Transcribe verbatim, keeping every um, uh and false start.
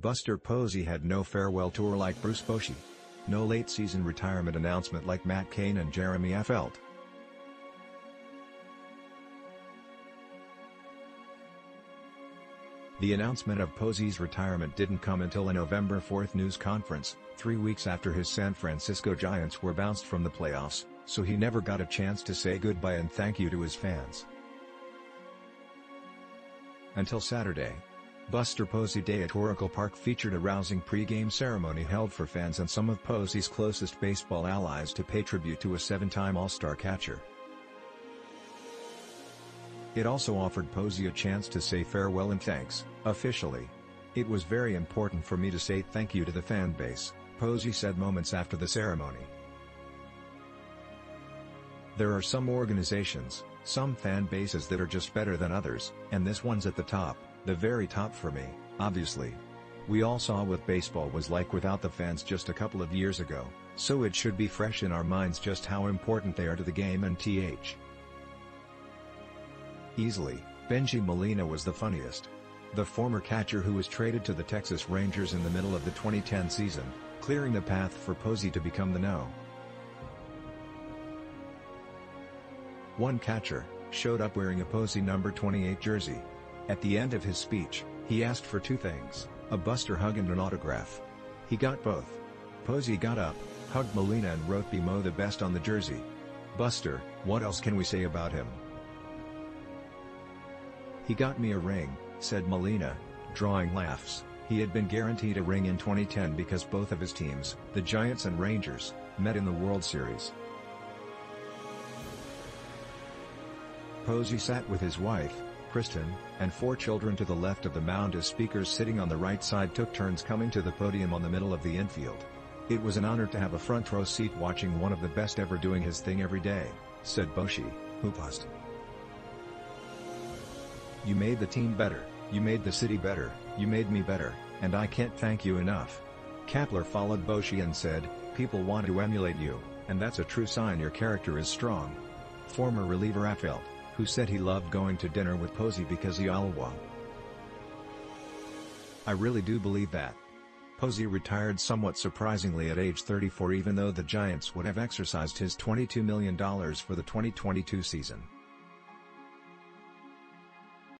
Buster Posey had no farewell tour like Bruce Bochy. No late-season retirement announcement like Matt Cain and Jeremy Affeldt. The announcement of Posey's retirement didn't come until a November fourth news conference, three weeks after his San Francisco Giants were bounced from the playoffs, so he never got a chance to say goodbye and thank you to his fans. Until Saturday. Buster Posey Day at Oracle Park featured a rousing pre-game ceremony held for fans and some of Posey's closest baseball allies to pay tribute to a seven-time All-Star catcher. It also offered Posey a chance to say farewell and thanks, officially. "It was very important for me to say thank you to the fan base," Posey said moments after the ceremony. "There are some organizations, some fan bases that are just better than others, and this one's at the top, the very top for me, obviously. We all saw what baseball was like without the fans just a couple of years ago, so it should be fresh in our minds just how important they are to the game and th. Easily, Bengie Molina was the funniest. The former catcher who was traded to the Texas Rangers in the middle of the twenty ten season, clearing the path for Posey to become the no. one catcher, showed up wearing a Posey number twenty-eight jersey. At the end of his speech, he asked for two things, a Buster hug and an autograph. He got both. Posey got up, hugged Molina and wrote "B M O the best" on the jersey. Buster, what else can we say about him? He got me a ring, said Molina, drawing laughs. He had been guaranteed a ring in twenty ten because both of his teams, the Giants and Rangers, met in the World Series. Posey sat with his wife, Kristen, and four children to the left of the mound as speakers sitting on the right side took turns coming to the podium on the middle of the infield. "It was an honor to have a front row seat watching one of the best ever doing his thing every day," said Bochy, who paused. "You made the team better, you made the city better, you made me better, and I can't thank you enough." Kapler followed Bochy and said, "People want to emulate you, and that's a true sign your character is strong." Former reliever Affeldt, who said he loved going to dinner with Posey because he always. "I really do believe that." Posey retired somewhat surprisingly at age thirty-four even though the Giants would have exercised his twenty-two million dollars for the twenty twenty-two season.